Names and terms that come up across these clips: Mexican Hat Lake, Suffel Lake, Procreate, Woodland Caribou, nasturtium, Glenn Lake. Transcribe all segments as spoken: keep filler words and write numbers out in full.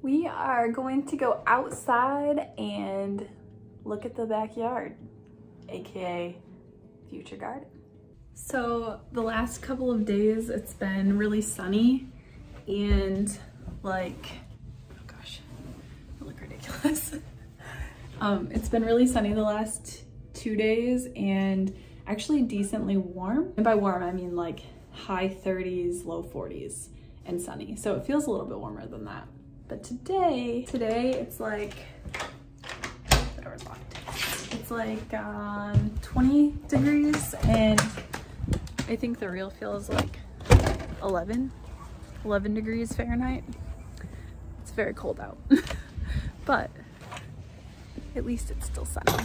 We are going to go outside and look at the backyard, aka future garden. So the last couple of days it's been really sunny and like, oh gosh, I look ridiculous. um, it's been really sunny the last two days and actually decently warm. And by warm, I mean like high thirties, low forties and sunny. So it feels a little bit warmer than that. But today, today it's like, the door's locked. It's like um, twenty degrees and I think the real feel is like eleven, eleven degrees Fahrenheit. It's very cold out, but at least it's still sunny.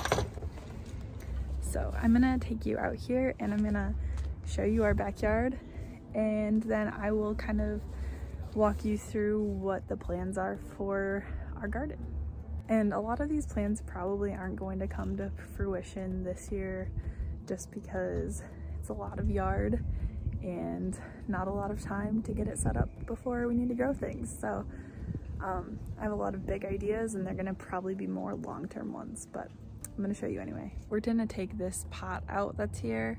So I'm gonna take you out here and I'm gonna show you our backyard, and then I will kind of walk you through what the plans are for our garden. And a lot of these plans probably aren't going to come to fruition this year just because it's a lot of yard and not a lot of time to get it set up before we need to grow things. So um, I have a lot of big ideas and they're gonna probably be more long-term ones, but I'm gonna show you anyway. We're gonna take this pot out that's here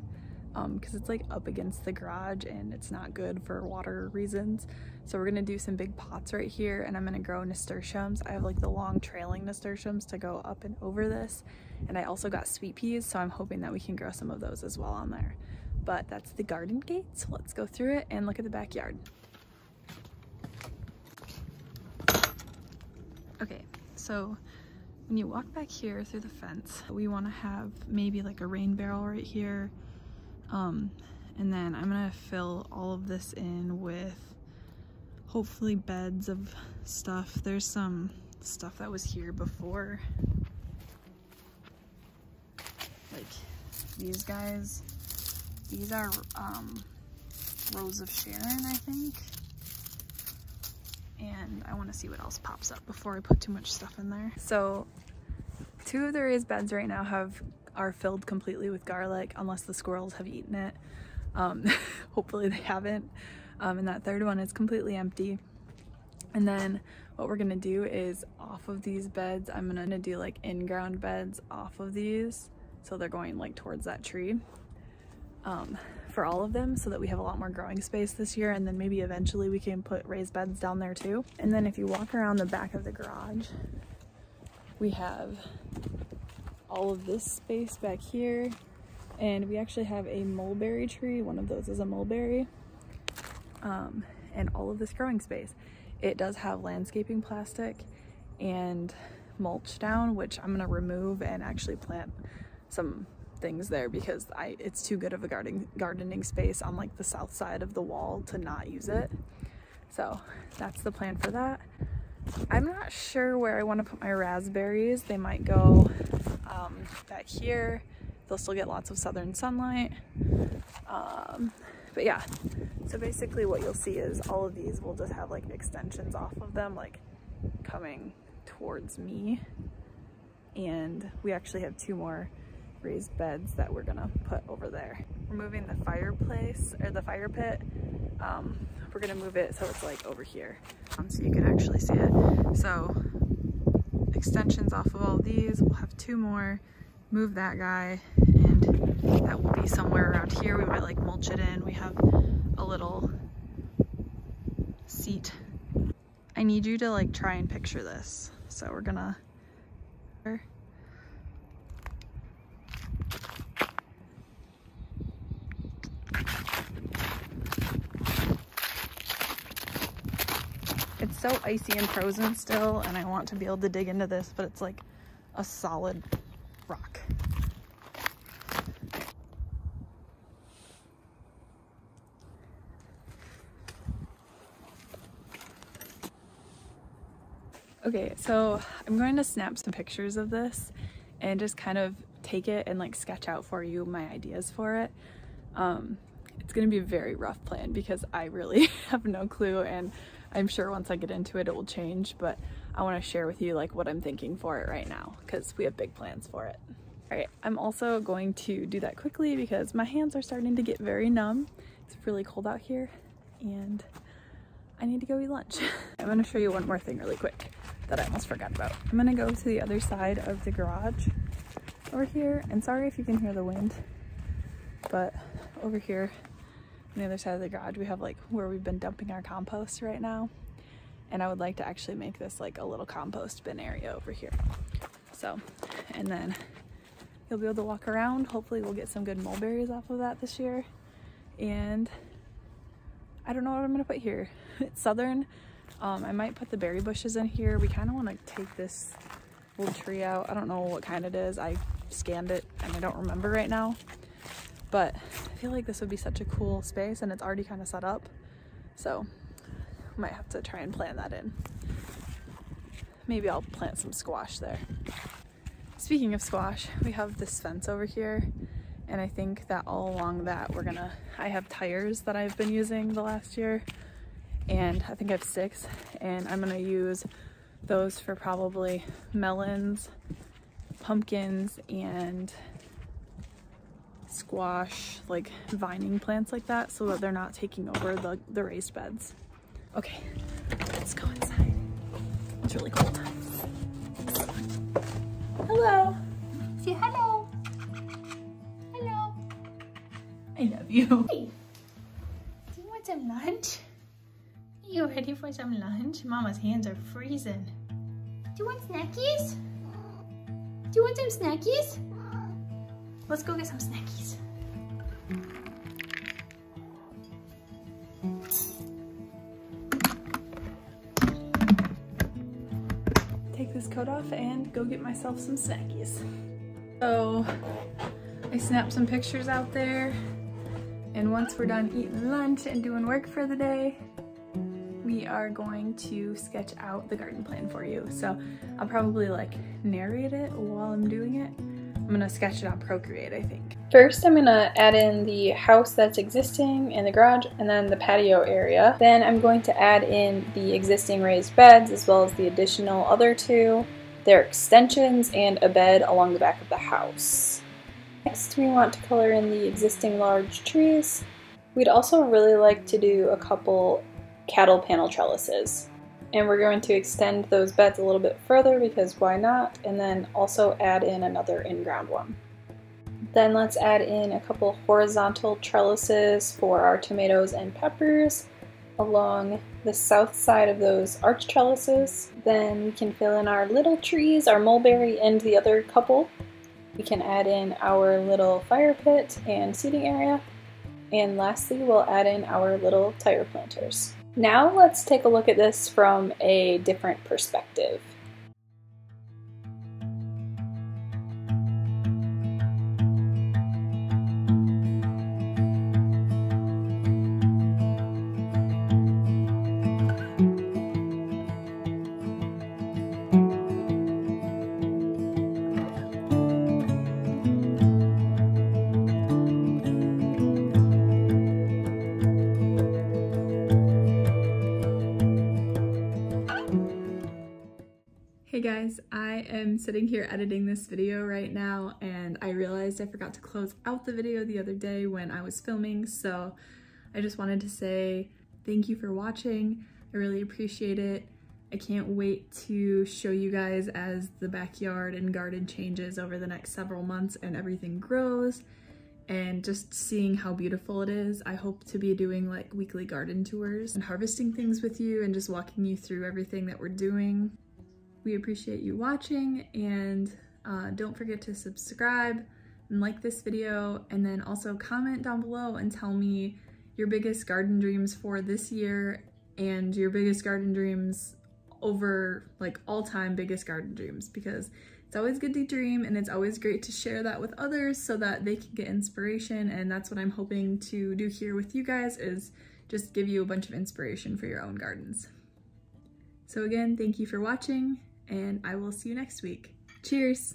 because um, it's like up against the garage and it's not good for water reasons. So we're gonna do some big pots right here and I'm gonna grow nasturtiums. I have like the long trailing nasturtiums to go up and over this. And I also got sweet peas, so I'm hoping that we can grow some of those as well on there. But that's the garden gate, so let's go through it and look at the backyard. Okay, so when you walk back here through the fence, we wanna have maybe like a rain barrel right here. Um, and then I'm gonna fill all of this in with hopefully beds of stuff. There's some stuff that was here before, like these guys. These are um, Rose of Sharon, I think. And I want to see what else pops up before I put too much stuff in there. So two of the raised beds right now have are filled completely with garlic, unless the squirrels have eaten it. Um, hopefully they haven't. Um, and that third one is completely empty. And then what we're gonna do is off of these beds, I'm gonna do like in-ground beds off of these. So they're going like towards that tree um, for all of them, so that we have a lot more growing space this year. And then maybe eventually we can put raised beds down there too. And then if you walk around the back of the garage, we have all of this space back here, and we actually have a mulberry tree. One of those is a mulberry, um, and all of this growing space. It does have landscaping plastic and mulch down, which I'm gonna remove and actually plant some things there because I it's too good of a garden gardening space on like the south side of the wall to not use it. So that's the plan for that. I'm not sure where I want to put my raspberries. They might go um, back here. They'll still get lots of southern sunlight. Um, but yeah, so basically what you'll see is all of these will just have like extensions off of them, like coming towards me. And we actually have two more raised beds that we're gonna put over there. We're moving the fireplace or the fire pit. Um, we're gonna move it so it's like over here um, so you can actually see it. So extensions off of all these, we'll have two more, move that guy, and that will be somewhere around here. We might like mulch it in. We have a little seat. I need you to like try and picture this. So we're gonna It's so icy and frozen still, and I want to be able to dig into this, but it's like a solid rock. Okay, so I'm going to snap some pictures of this and just kind of take it and like sketch out for you my ideas for it. Um, it's gonna be a very rough plan because I really have no clue, and I'm sure once I get into it, it will change, but I want to share with you like what I'm thinking for it right now because we have big plans for it. All right, I'm also going to do that quickly because my hands are starting to get very numb. It's really cold out here and I I need to go eat lunch. I'm gonna show you one more thing really quick that I almost forgot about. I'm gonna go to the other side of the garage over here, and sorry if you can hear the wind, but over here on the other side of the garage we have like where we've been dumping our compost right now, and I would like to actually make this like a little compost bin area over here. So, and then you'll be able to walk around. Hopefully we'll get some good mulberries off of that this year. And I don't know what I'm gonna put here. It's southern. Um, I might put the berry bushes in here. We kind of want to take this little tree out. I don't know what kind it is. I scanned it and I don't remember right now. But I feel like this would be such a cool space, and it's already kind of set up. So I might have to try and plan that in. Maybe I'll plant some squash there. Speaking of squash, we have this fence over here, and I think that all along that we're gonna, I have tires that I've been using the last year, and I think I have six, and I'm gonna use those for probably melons, pumpkins, and squash, like vining plants like that, so that they're not taking over the, the raised beds. Okay, let's go inside. It's really cold. Hello. Say hello. Hello. I love you. Hey. Do you want some lunch? Are you ready for some lunch? Mama's hands are freezing. Do you want snackies? Do you want some snackies? Let's go get some snackies. This coat off and go get myself some snackies. So I snapped some pictures out there, and once we're done eating lunch and doing work for the day, we are going to sketch out the garden plan for you. So I'll probably like narrate it while I'm doing it. I'm gonna sketch it on Procreate, I think. First, I'm gonna add in the house that's existing and the garage, and then the patio area. Then I'm going to add in the existing raised beds, as well as the additional other two, their extensions, and a bed along the back of the house. Next, we want to color in the existing large trees. We'd also really like to do a couple cattle panel trellises. And we're going to extend those beds a little bit further because why not, and then also add in another in-ground one. Then let's add in a couple horizontal trellises for our tomatoes and peppers along the south side of those arch trellises. Then we can fill in our little trees, our mulberry and the other couple. We can add in our little fire pit and seating area. And lastly, we'll add in our little tire planters. Now let's take a look at this from a different perspective. Hey guys, I am sitting here editing this video right now, and I realized I forgot to close out the video the other day when I was filming, so I just wanted to say thank you for watching. I really appreciate it. I can't wait to show you guys as the backyard and garden changes over the next several months and everything grows, and just seeing how beautiful it is. I hope to be doing like weekly garden tours and harvesting things with you and just walking you through everything that we're doing. We appreciate you watching, and uh, don't forget to subscribe and like this video, and then also comment down below and tell me your biggest garden dreams for this year and your biggest garden dreams over like all-time biggest garden dreams, because it's always good to dream and it's always great to share that with others so that they can get inspiration. And that's what I'm hoping to do here with you guys, is just give you a bunch of inspiration for your own gardens. So again, thank you for watching, and I will see you next week. Cheers!